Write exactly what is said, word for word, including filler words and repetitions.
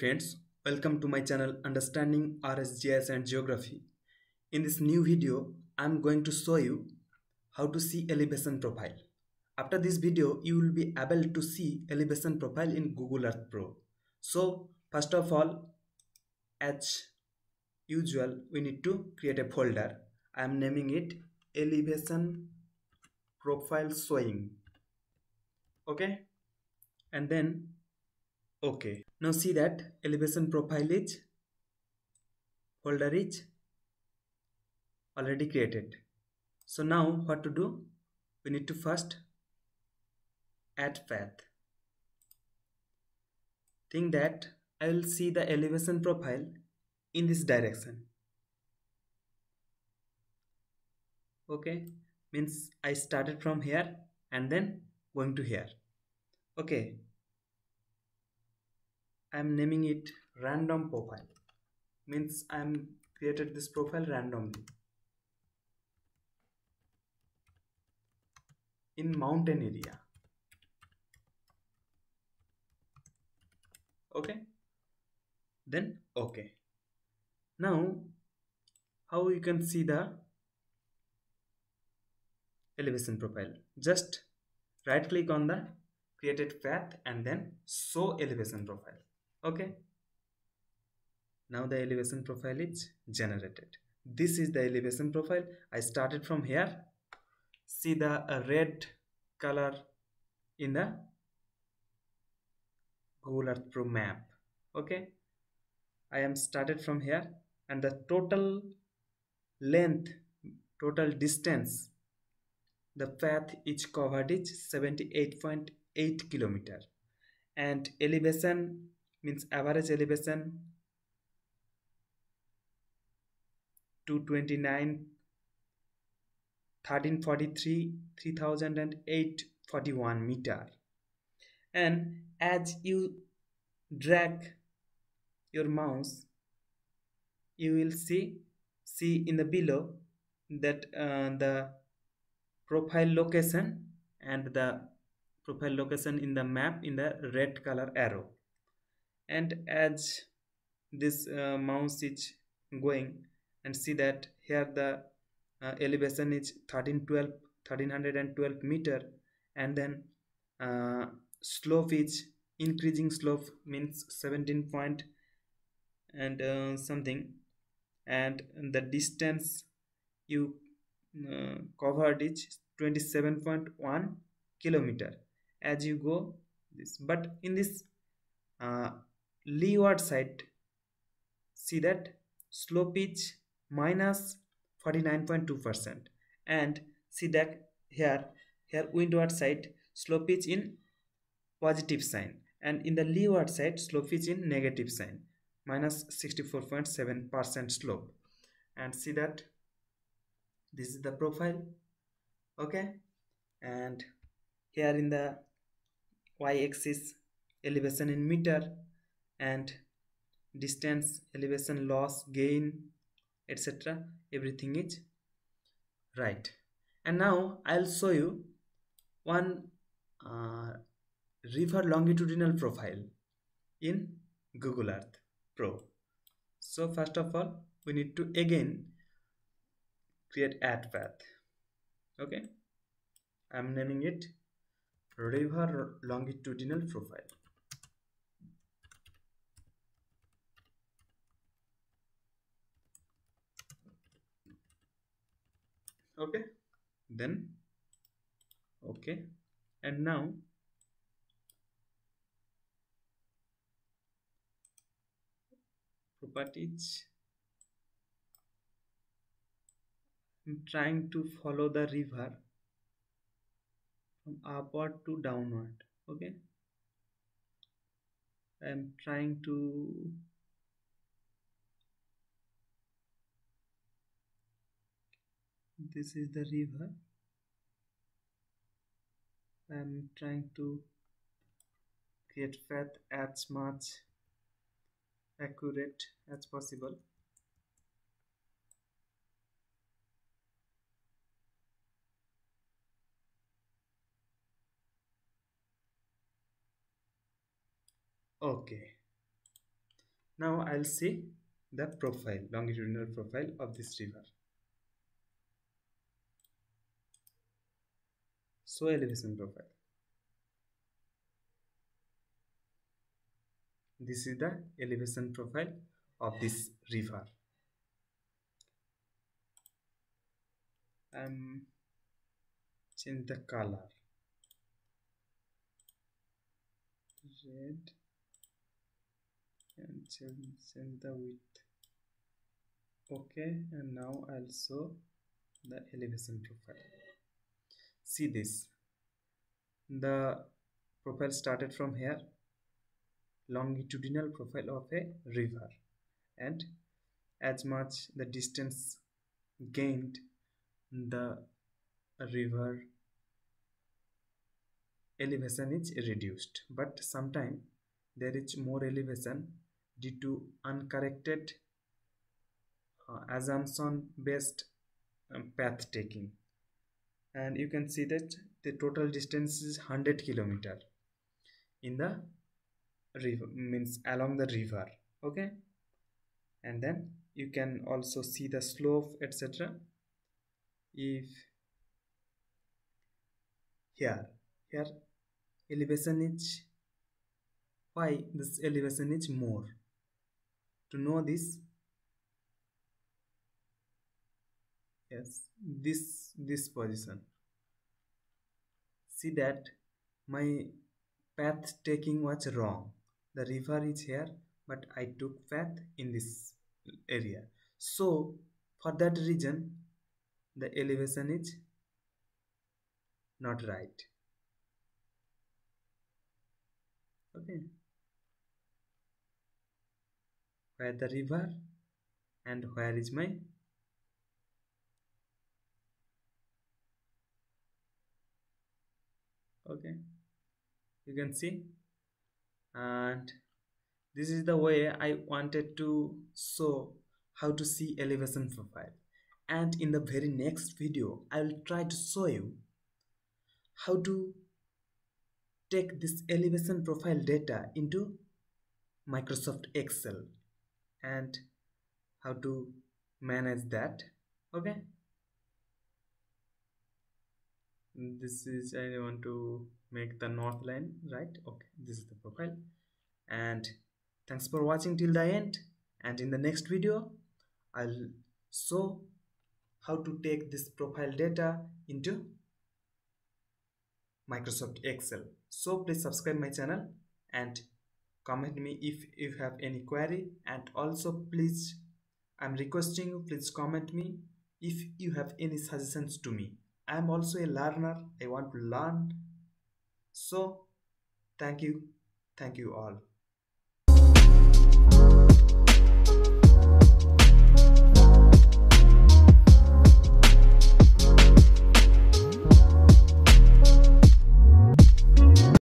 friends, welcome to my channel Understanding R S G I S and Geography. In this new video, I am going to show you how to see elevation profile. After this video, you will be able to see elevation profile in Google Earth Pro. So, first of all, as usual, we need to create a folder. I am naming it elevation profile showing. Okay, and then okay. Now see that elevation profile is folder is already created. So now what to do? We need to first add path. Think that I will see the elevation profile in this direction. Okay, means I started from here and then going to here. Okay, I am naming it random profile, means I am created this profile randomly in mountain area. Okay, then okay. Now how you can see the elevation profile? Just right click on the created path and then show elevation profile. Okay, now the elevation profile is generated. This is the elevation profile. I started from here. See the uh, red color in the Google Earth Pro map. Okay, I am started from here and the total length, total distance the path is covered is seventy-eight point eight kilometer, and elevation means average elevation two twenty-nine, thirteen forty-three, three thousand eight hundred forty-one meter. And as you drag your mouse, you will see see in the below that uh, the profile location, and the profile location in the map in the red color arrow. And as this uh, mouse is going, and see that here the uh, elevation is thirteen twelve, thirteen twelve meter, and then uh, slope is increasing slope, means seventeen point and uh, something, and the distance you uh, covered is twenty-seven point one kilometer as you go this. But in this uh, leeward side, see that slope is minus forty-nine point two percent, and see that here here windward side slope is in positive sign, and in the leeward side slope is in negative sign, minus sixty-four point seven percent slope. And see that this is the profile. Okay, and here in the y-axis elevation in meter, and distance, elevation loss, gain, etc. everything is right. And now I'll show you one uh, river longitudinal profile in Google Earth Pro. So first of all, we need to again create add path. Okay, I'm naming it river longitudinal profile. Okay, then okay. And now properties, I'm trying to follow the river from upward to downward. Okay, I'm trying to this is the river. I'm trying to create path as much accurate as possible. Okay, Now I'll see the profile, longitudinal profile of this river. So elevation profile. This is the elevation profile of this river. Um, change the color. Red. And change the width. Okay, and now I'll show the elevation profile. See this. The profile started from here. Longitudinal profile of a river, and as much the distance gained, the river elevation is reduced, but sometimes there is more elevation due to uncorrected uh, assumption based um, path taking. And you can see that the total distance is one hundred kilometer in the river, means along the river. Okay, and then you can also see the slope, etc. If here here elevation is, why this elevation is more, to know this. Yes, this this position, see that my path taking was wrong. The river is here, but I took path in this area. So for that reason, the elevation is not right. Okay. Where the river and where is my okay. You can see, and this is the way I wanted to show how to see elevation profile. And in the very next video, I will try to show you how to take this elevation profile data into Microsoft Excel and how to manage that. Okay, this is, I want to make the north line, right? Okay, this is the profile. And thanks for watching till the end, and in the next video I'll show how to take this profile data into Microsoft Excel. So please subscribe my channel and comment me if you have any query, and also please, I'm requesting you, please comment me if you have any suggestions to me. I am also a learner, I want to learn. So, thank you, thank you all.